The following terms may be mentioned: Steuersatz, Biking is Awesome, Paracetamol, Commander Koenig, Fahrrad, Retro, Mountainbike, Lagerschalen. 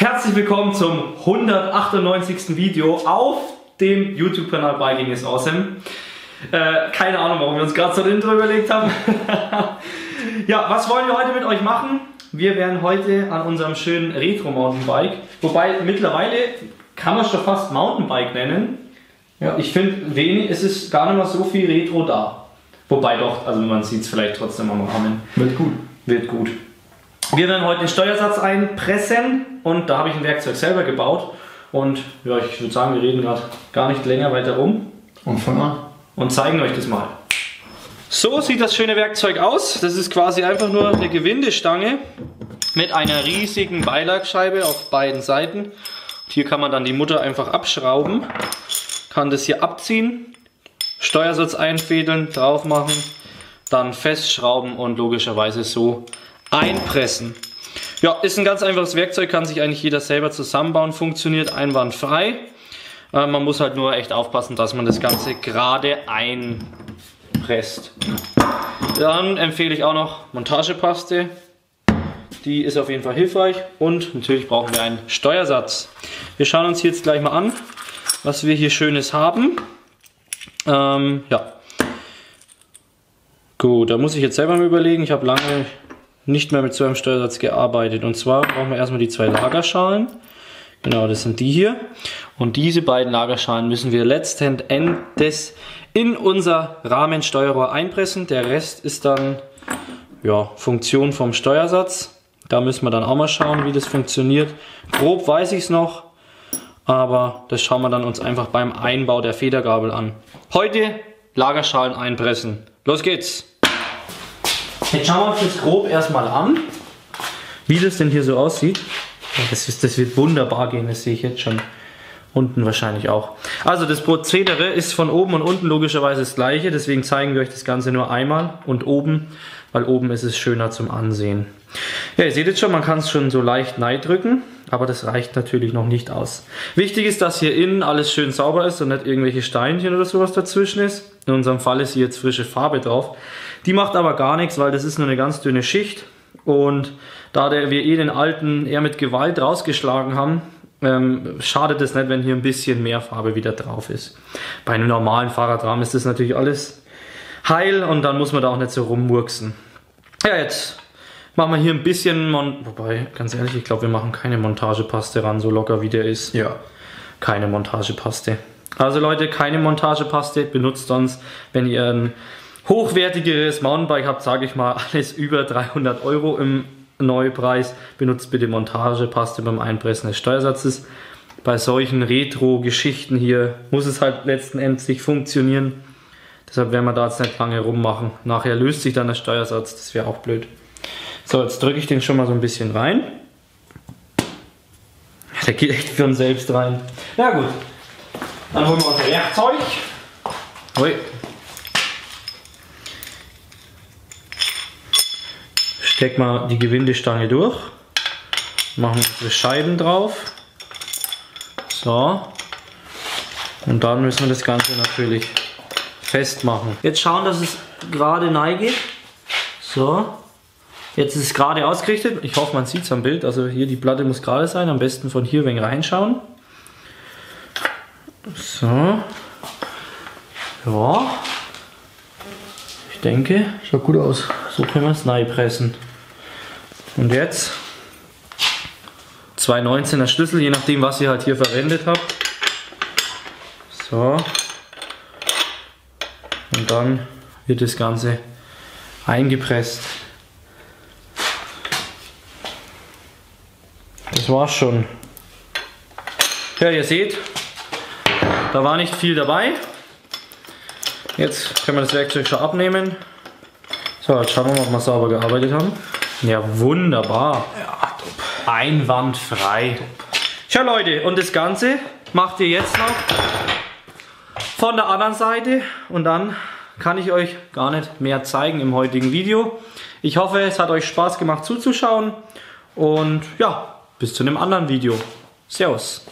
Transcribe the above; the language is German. Herzlich willkommen zum 198. Video auf dem YouTube-Kanal Biking is Awesome. Keine Ahnung, warum wir uns gerade so ein Intro überlegt haben. Ja, was wollen wir heute mit euch machen? Wir werden heute an unserem schönen Retro-Mountainbike, wobei mittlerweile kann man es schon fast Mountainbike nennen. Ja. Ich finde, es ist gar nicht mal so viel Retro da. Wobei doch, also man sieht es vielleicht trotzdem am Rahmen. Wird gut. Wird gut. Wir werden heute den Steuersatz einpressen und da habe ich ein Werkzeug selber gebaut. Und ja, ich würde sagen, wir reden gerade gar nicht länger weiter rum. Und fangen an. Und zeigen euch das mal. So sieht das schöne Werkzeug aus. Das ist quasi einfach nur eine Gewindestange mit einer riesigen Beilagscheibe auf beiden Seiten. Und hier kann man dann die Mutter einfach abschrauben. Kann das hier abziehen, Steuersatz einfädeln, drauf machen, dann festschrauben und logischerweise so einpressen. Ja, ist ein ganz einfaches Werkzeug, kann sich eigentlich jeder selber zusammenbauen, funktioniert einwandfrei. Man muss halt nur echt aufpassen, dass man das Ganze gerade einpresst. Dann empfehle ich auch noch Montagepaste, die ist auf jeden Fall hilfreich und natürlich brauchen wir einen Steuersatz. Wir schauen uns jetzt gleich mal an, was wir hier Schönes haben. Ja, gut, da muss ich jetzt selber mal überlegen, ich habe lange nicht mehr mit so einem Steuersatz gearbeitet. Und zwar brauchen wir erstmal die zwei Lagerschalen. Genau, das sind die hier. Und diese beiden Lagerschalen müssen wir letzten Endes in unser Rahmensteuerrohr einpressen. Der Rest ist dann ja, Funktion vom Steuersatz. Da müssen wir dann auch mal schauen, wie das funktioniert. Grob weiß ich es noch, aber das schauen wir dann uns einfach beim Einbau der Federgabel an. Heute Lagerschalen einpressen. Los geht's! Jetzt schauen wir uns das grob erstmal an, wie das denn hier so aussieht. Das wird wunderbar gehen, das sehe ich jetzt schon. Unten wahrscheinlich auch. Also das Prozedere ist von oben und unten logischerweise das gleiche, deswegen zeigen wir euch das Ganze nur einmal und oben, weil oben ist es schöner zum Ansehen. Ja, ihr seht jetzt schon, man kann es schon so leicht neidrücken, aber das reicht natürlich noch nicht aus. Wichtig ist, dass hier innen alles schön sauber ist und nicht irgendwelche Steinchen oder sowas dazwischen ist. In unserem Fall ist hier jetzt frische Farbe drauf. Die macht aber gar nichts, weil das ist nur eine ganz dünne Schicht und da wir eh den alten eher mit Gewalt rausgeschlagen haben, schadet es nicht, wenn hier ein bisschen mehr Farbe wieder drauf ist. Bei einem normalen Fahrradrahmen ist das natürlich alles heil und dann muss man da auch nicht so rummurksen. Ja, jetzt machen wir hier ein bisschen, wobei, ganz ehrlich, ich glaube, wir machen keine Montagepaste ran, so locker wie der ist. Ja. Keine Montagepaste. Also Leute, keine Montagepaste, benutzt sonst, wenn ihr ein hochwertigeres Mountainbike habt, sage ich mal, alles über 300 € im Neupreis, benutzt bitte Montagepaste beim Einpressen des Steuersatzes. Bei solchen Retro-Geschichten hier muss es halt letzten Endes funktionieren. Deshalb werden wir da jetzt nicht lange rummachen. Nachher löst sich dann der Steuersatz, das wäre auch blöd. So, jetzt drücke ich den schon mal so ein bisschen rein. Der geht echt von selbst rein. Ja gut, dann holen wir unser Werkzeug. Ui. Steck mal die Gewindestange durch, machen unsere Scheiben drauf, so, und dann müssen wir das Ganze natürlich festmachen. Jetzt schauen, dass es gerade neigt, so, jetzt ist es gerade ausgerichtet, ich hoffe man sieht es am Bild, also hier die Platte muss gerade sein, am besten von hier ein wenig reinschauen, so, ja, ich denke, schaut gut aus, so können wir es reinpressen. Und jetzt 2,19er Schlüssel, je nachdem was ihr halt hier verwendet habt. So. Und dann wird das Ganze eingepresst. Das war's schon. Ja, ihr seht, da war nicht viel dabei. Jetzt können wir das Werkzeug schon abnehmen. So, jetzt schauen wir mal, ob wir sauber gearbeitet haben. Ja, wunderbar. Ja, top. Einwandfrei. Tja, Leute, und das Ganze macht ihr jetzt noch von der anderen Seite. Und dann kann ich euch gar nicht mehr zeigen im heutigen Video. Ich hoffe, es hat euch Spaß gemacht zuzuschauen. Und ja, bis zu einem anderen Video. Servus.